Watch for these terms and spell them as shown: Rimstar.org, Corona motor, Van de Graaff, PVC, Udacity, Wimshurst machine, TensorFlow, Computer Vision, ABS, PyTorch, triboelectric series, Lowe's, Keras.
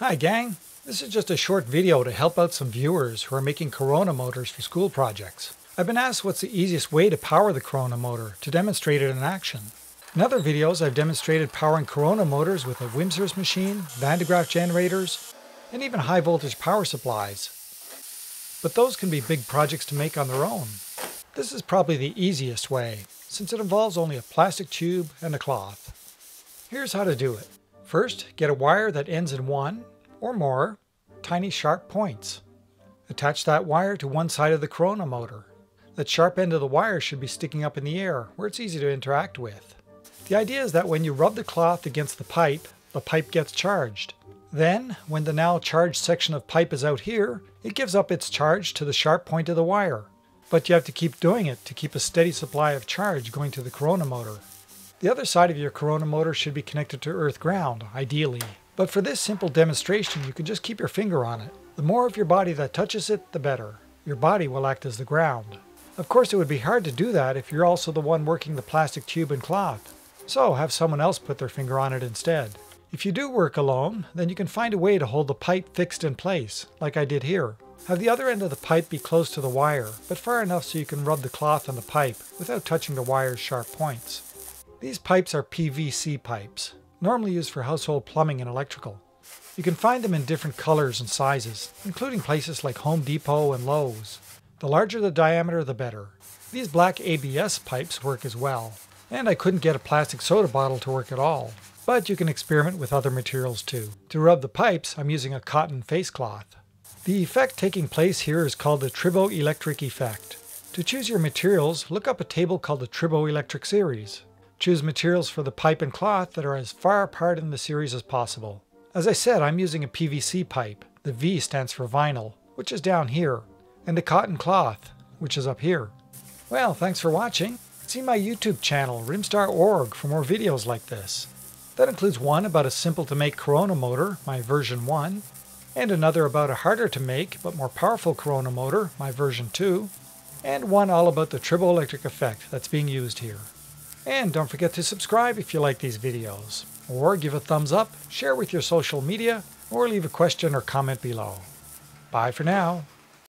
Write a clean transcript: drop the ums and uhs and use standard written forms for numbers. Hi gang, this is just a short video to help out some viewers who are making Corona motors for school projects. I've been asked what's the easiest way to power the Corona motor to demonstrate it in action. In other videos I've demonstrated powering Corona motors with a Wimshurst machine, Van de Graaff generators, and even high voltage power supplies. But those can be big projects to make on their own. This is probably the easiest way, since it involves only a plastic tube and a cloth. Here's how to do it. First, get a wire that ends in one or more tiny sharp points. Attach that wire to one side of the Corona motor. The sharp end of the wire should be sticking up in the air where it's easy to interact with. The idea is that when you rub the cloth against the pipe gets charged. Then, when the now charged section of pipe is out here, it gives up its charge to the sharp point of the wire. But you have to keep doing it to keep a steady supply of charge going to the Corona motor. The other side of your Corona motor should be connected to earth ground, ideally. But for this simple demonstration, you can just keep your finger on it. The more of your body that touches it, the better. Your body will act as the ground. Of course, it would be hard to do that if you're also the one working the plastic tube and cloth. So have someone else put their finger on it instead. If you do work alone, then you can find a way to hold the pipe fixed in place, like I did here. Have the other end of the pipe be close to the wire, but far enough so you can rub the cloth on the pipe without touching the wire's sharp points. These pipes are PVC pipes, normally used for household plumbing and electrical. You can find them in different colors and sizes, including places like Home Depot and Lowe's. The larger the diameter, the better. These black ABS pipes work as well, and I couldn't get a plastic soda bottle to work at all. But you can experiment with other materials too. To rub the pipes, I'm using a cotton face cloth. The effect taking place here is called the triboelectric effect. To choose your materials, look up a table called the triboelectric series. Choose materials for the pipe and cloth that are as far apart in the series as possible. As I said, I'm using a PVC pipe. The V stands for vinyl, which is down here, and a cotton cloth, which is up here. Well, thanks for watching. See my YouTube channel, Rimstar.org, for more videos like this. That includes one about a simple to make Corona motor, my version 1, and another about a harder to make but more powerful Corona motor, my version 2, and one all about the triboelectric effect that's being used here. And don't forget to subscribe if you like these videos, or give a thumbs up, share with your social media, or leave a question or comment below. Bye for now.